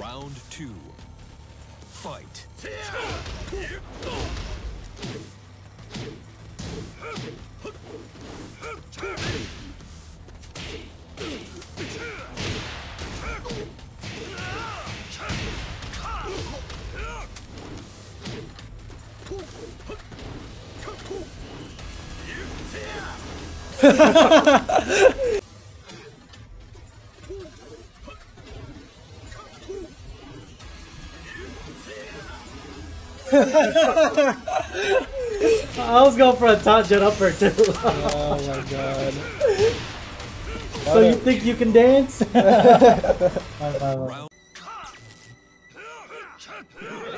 Round 2. Fight. I was going for a top jet upper too. Oh my god. So you think you can dance? Bye, bye, bye.